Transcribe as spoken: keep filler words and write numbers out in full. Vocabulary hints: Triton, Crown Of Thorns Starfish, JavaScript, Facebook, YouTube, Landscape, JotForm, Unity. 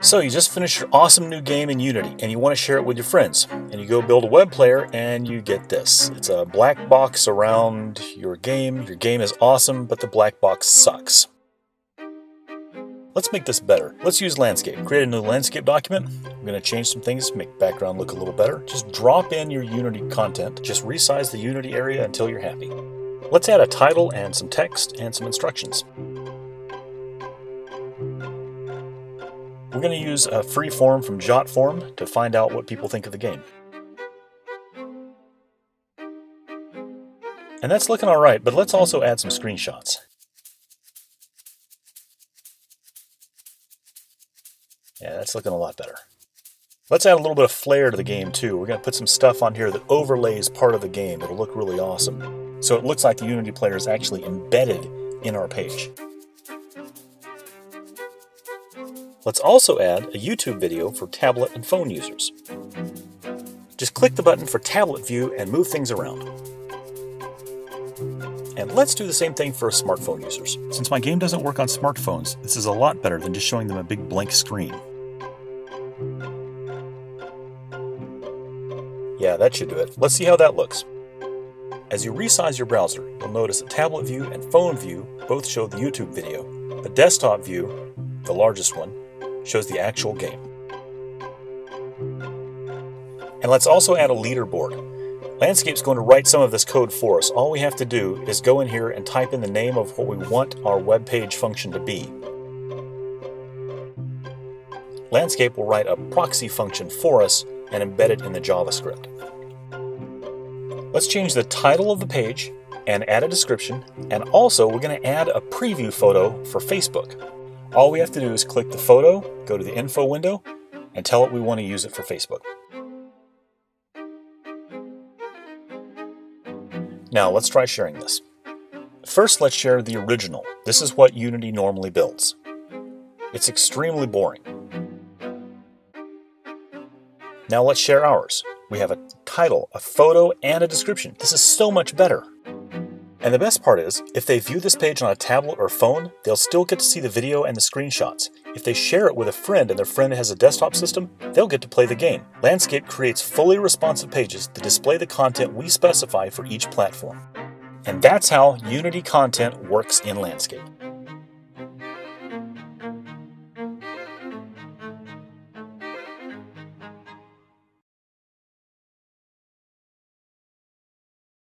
So you just finished your awesome new game in Unity and you want to share it with your friends, and you go build a web player and you get this. It's a black box around your game. Your game is awesome, but the black box sucks. Let's make this better. Let's use Landscape. Create a new Landscape document. I'm going to change some things, make the background look a little better. Just drop in your Unity content. Just resize the Unity area until you're happy. Let's add a title and some text and some instructions. We're going to use a free form from JotForm to find out what people think of the game. And that's looking all right, but let's also add some screenshots. Yeah, that's looking a lot better. Let's add a little bit of flair to the game too. We're going to put some stuff on here that overlays part of the game. It'll look really awesome. So it looks like the Unity player is actually embedded in our page. Let's also add a YouTube video for tablet and phone users. Just click the button for tablet view and move things around. And let's do the same thing for smartphone users. Since my game doesn't work on smartphones, this is a lot better than just showing them a big blank screen. Yeah, that should do it. Let's see how that looks. As you resize your browser, you'll notice that tablet view and phone view both show the YouTube video. The desktop view, the largest one, shows the actual game. And let's also add a leaderboard. Landscape's going to write some of this code for us. All we have to do is go in here and type in the name of what we want our web page function to be. Landscape will write a proxy function for us and embed it in the JavaScript. Let's change the title of the page and add a description, and also we're going to add a preview photo for Facebook. All we have to do is click the photo, go to the info window, and tell it we want to use it for Facebook. Now let's try sharing this. First, let's share the original. This is what Unity normally builds. It's extremely boring. Now let's share ours. We have a title, a photo, and a description. This is so much better. And the best part is, if they view this page on a tablet or phone, they'll still get to see the video and the screenshots. If they share it with a friend and their friend has a desktop system, they'll get to play the game. Landscape creates fully responsive pages that display the content we specify for each platform. And that's how Unity content works in Landscape.